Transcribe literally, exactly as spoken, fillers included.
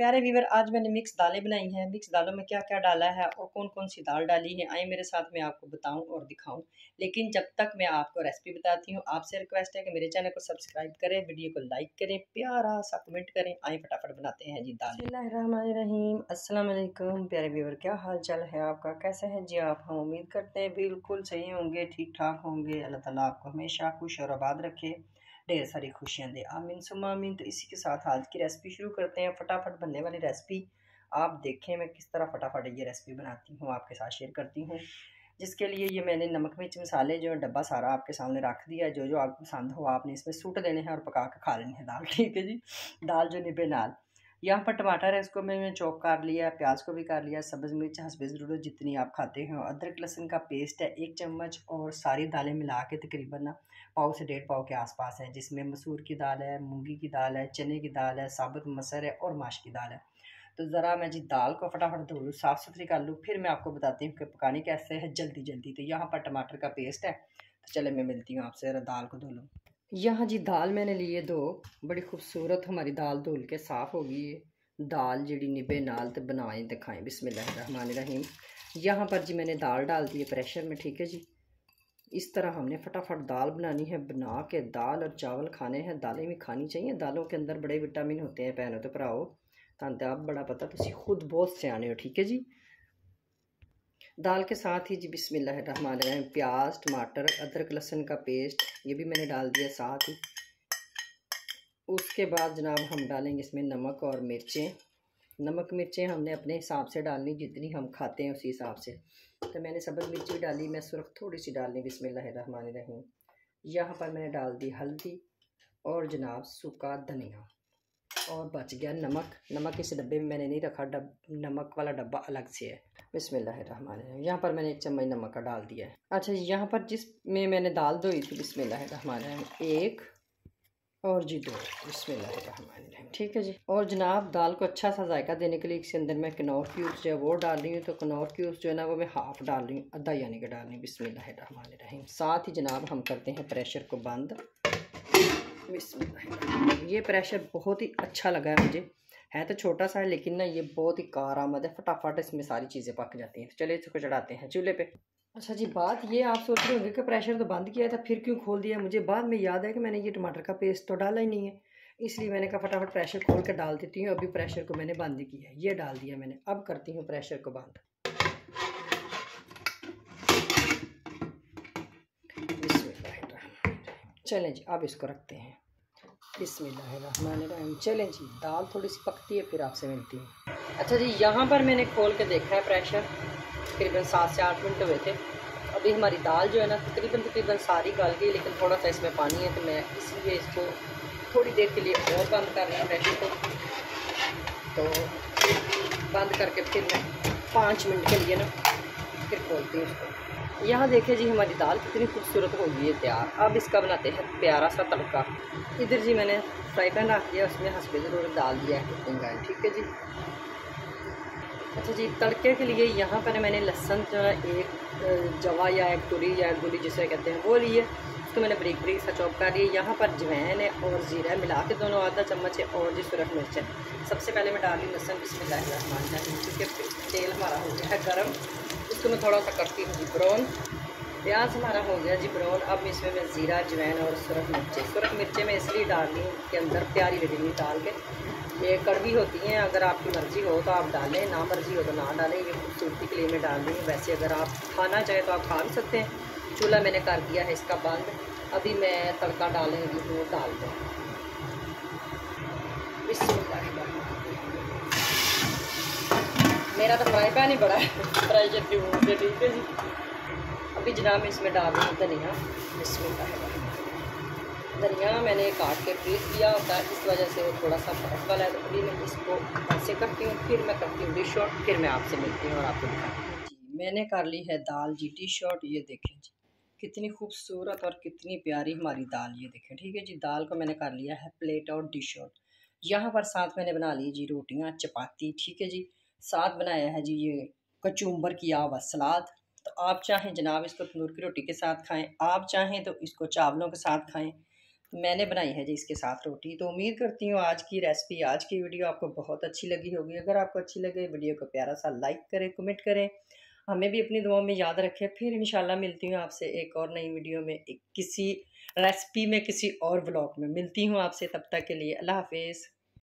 प्यारे व्यूअर, आज मैंने मिक्स दालें बनाई हैं। मिक्स दालों में क्या क्या डाला है और कौन कौन सी दाल डाली है, आए मेरे साथ मैं आपको बताऊं और दिखाऊं। लेकिन जब तक मैं आपको रेसिपी बताती हूं, आपसे रिक्वेस्ट है कि मेरे चैनल को सब्सक्राइब करें, वीडियो को लाइक करें, प्यारा सा कमेंट करें। आए फटाफट बनाते हैं जी दाल। बिस्मिल्लाहिर्रहमानिर्रहीम। अस्सलाम वालेकुम प्यारे व्यूअर, क्या हाल चाल है आपका, कैसे है जी आप? हम उम्मीद करते हैं बिल्कुल सही होंगे, ठीक ठाक होंगे। अल्लाह ताला आपको हमेशा खुश और आबाद रखे, ढेर सारी खुशियाँ दे, आमीन सुम्मा आमीन। तो इसी के साथ आज की रेसिपी शुरू करते हैं। फटाफट बनने वाली रेसिपी आप देखें मैं किस तरह फटाफट ये रेसिपी बनाती हूँ, आपके साथ शेयर करती हूँ। जिसके लिए ये मैंने नमक मिर्च मसाले जो डब्बा सारा आपके सामने रख दिया है। जो जो आपको पसंद हो आपने इसमें सूट देने हैं और पका के खा लेने हैं दाल। ठीक है जी, दाल जो निबे नाल। यहाँ पर टमाटर है, इसको मैंने चॉप कर लिया, प्याज को भी कर लिया, सब्ज़ मिर्च हस्बे ज़रूरत जितनी आप खाते हो, अदरक लहसुन का पेस्ट है एक चम्मच, और सारी दालें मिला के तकरीबन ना पाव से डेढ़ पाव के आसपास है, जिसमें मसूर की दाल है, मूंगी की दाल है, चने की दाल है, साबुत मसर है और माश की दाल है। तो ज़रा मैं जी दाल को फटाफट धो लूँ, साफ़ सुथरी कर लूँ, फिर मैं आपको बताती हूँ कि पकाने कैसे है जल्दी जल्दी। तो यहाँ पर टमाटर का पेस्ट है, तो चले मैं मिलती हूँ आपसे, ज़रा दाल को धो लूँ। यहाँ जी दाल मैंने लिए दो, बड़ी खूबसूरत हमारी दाल धुल के साफ़ हो गई है। दाल जी निबे नाल तो बनाएं दिखाएं। बिस्मिल्लाहिर्रहमानिर्रहीम। यहाँ पर जी मैंने दाल डाल दी है प्रेशर में। ठीक है जी, इस तरह हमने फटाफट दाल बनानी है। बना के दाल और चावल खाने हैं, दालें भी खानी चाहिए। दालों के अंदर बड़े विटामिन होते हैं भैनों तो भराओ, तांते आप बड़ा पता तुसी खुद बहुत सियाने हो। ठीक है जी, दाल के साथ ही जी बिस्मिल्लाहिर्रहमानिर्रहीम प्याज टमाटर अदरक लहसुन का पेस्ट ये भी मैंने डाल दिया साथ ही। उसके बाद जनाब हम डालेंगे इसमें नमक और मिर्चें। नमक मिर्चें हमने अपने हिसाब से डालनी, जितनी हम खाते हैं उसी हिसाब से। तो मैंने सब्ज़ मिर्ची डाली, मैं सुर्ख थोड़ी सी डालनी। बिस्मिल्लाहिर्रहमानिर्रहीम। यहाँ पर मैंने डाल दी हल्दी और जनाब सूखा धनिया, और बच गया नमक। नमक इस डब्बे में मैंने नहीं रखा, डब नमक वाला डब्बा अलग से है। बिस्मिल्लाहिर्रहमानिर्रहीम। यहाँ पर मैंने एक चम्मच नमक का डाल दिया है। अच्छा, यहाँ पर जिसमें मैंने दाल धोई थी बिस्मिल्लाहिर्रहमानिर्रहीम एक और जी दो। बिस्मिल्लाहिर्रहमानिर्रहीम। ठीक है जी, और जनाब दाल को अच्छा सा जायका देने के लिए इसके अंदर मैं कनौर क्यूब्स जो है वो डाल रही हूँ। तो कनौर क्यूब्स जो है ना वो मैं हाफ डाल रही हूँ, आधा यानी कि डाल रही हूँ। बिस्मिल्लाहिर्रहमानिर्रहीम। साथ ही जनाब हम करते हैं प्रेशर को बंद। ये प्रेशर बहुत ही अच्छा लगा है मुझे, है तो छोटा सा है लेकिन ना ये बहुत ही कारआमद है, फटाफट इसमें सारी चीज़ें पक जाती हैं। तो चलिए इसको चढ़ाते हैं चूल्हे पे। अच्छा जी, बात ये आप सोच रहे होंगे कि प्रेशर तो बंद किया था फिर क्यों खोल दिया। मुझे बाद में याद है कि मैंने ये टमाटर का पेस्ट तो डाला ही नहीं है, इसलिए मैंने कहा फटाफट प्रेशर खोल कर डाल देती हूँ। अभी प्रेशर को मैंने बंद किया, ये डाल दिया मैंने। अब करती हूँ प्रेशर को बंद। चलें जी, अब इसको रखते हैं। बिस्मिल्लाहिर्रहमानिर्रहीम। चलें जी, दाल थोड़ी सी पकती है फिर आपसे मिलती है। अच्छा जी, यहाँ पर मैंने खोल के देखा है प्रेशर, तकरीबन सात से आठ मिनट हुए थे। अभी हमारी दाल जो है ना तकरीबन तकरीबन सारी गल गई, लेकिन थोड़ा सा इसमें पानी है, तो मैं इसलिए इसको थोड़ी देर के लिए और बंद कर रही हूँ प्रेशर को। तो बंद करके फिर मैं पाँच मिनट के लिए ना फिर खोलती हूँ इसको। यहाँ देखें जी हमारी दाल कितनी खूबसूरत हो गई है तैयार। अब इसका बनाते हैं प्यारा सा तड़का। इधर जी मैंने फ्राई पैन रख दिया, उसमें हंसपे ज़रूरत डाल दिया है कुकिंग ऑयल। ठीक है जी। अच्छा जी, तड़के के लिए यहाँ पर मैंने लहसुन जो है एक जवा या एक तुरी या एक गुली जिसे कहते हैं वो लिए, उसको मैंने बरीक बरीक सा चॉप कर लिए। यहाँ पर जवैन है और ज़ीरा मिला के दोनों आधा चम्मच है, और जी सुरख मिर्च है। सबसे पहले मैं डाली लहसुन। बिस्मिल्लाहिर्रहमानिर्रहीम। क्योंकि तेल हमारा हो गया है गर्म, इसको मैं थोड़ा सा करती हूँ जी ब्राउन। प्याज हमारा हो गया जी ब्राउन। अब इसमें मैं ज़ीरा जवैन और सुरख मिर्चे सुरख मिर्चे मैं इसलिए डाल रही हूँ कि अंदर प्यारी लगेगी डाल के। ये कड़वी होती हैं, अगर आपकी मर्ज़ी हो तो आप डालें, ना मर्ज़ी हो तो ना डालें। ये खूबसूरती के लिए मैं डाल रही हूँ, वैसे अगर आप खाना चाहें तो आप खा भी सकते हैं। चूल्हा मैंने कर दिया है इसका बंद। अभी मैं तड़का डालने लगी हूँ दाल को। मेरा तो फ्राई पैन ही बड़ा है, फ्राई करती हूँ। ठीक है जी, अभी जनाब इसमें डाल रही हूँ धनिया। इसमें धनिया मैंने काट के पीस दिया होता है, इस वजह से वो थोड़ा सा फर्क वाला है। तो अभी मैं इसको ऐसे करती हूँ, फिर मैं करती हूँ टी शॉर्ट, फिर मैं आपसे मिलती हूँ और आपको दिखाती हूँ जी। मैंने कर ली है दाल जी टी शॉर्ट। ये देखें जी कितनी खूबसूरत और कितनी प्यारी हमारी दाल। ये देखें। ठीक है जी, दाल को मैंने कर लिया है प्लेट और टी शॉर्ट। यहाँ पर साथ मैंने बना ली जी रोटियाँ चपाती। ठीक है जी, साथ बनाया है जी ये कचूम्बर किया हुआ सलाद। तो आप चाहें जनाब इसको तंदूर की रोटी के साथ खाएं, आप चाहें तो इसको चावलों के साथ खाएं, मैंने बनाई है जी इसके साथ रोटी। तो उम्मीद करती हूँ आज की रेसिपी, आज की वीडियो आपको बहुत अच्छी लगी होगी। अगर आपको अच्छी लगे वीडियो को प्यारा सा लाइक करें, कमेंट करें, हमें भी अपनी दुआओं में याद रखें। फिर इंशाल्लाह मिलती हूँ आपसे एक और नई वीडियो में, एक किसी रेसिपी में, किसी और व्लॉग में। मिलती हूँ आपसे, तब तक के लिए अल्लाह हाफिज़।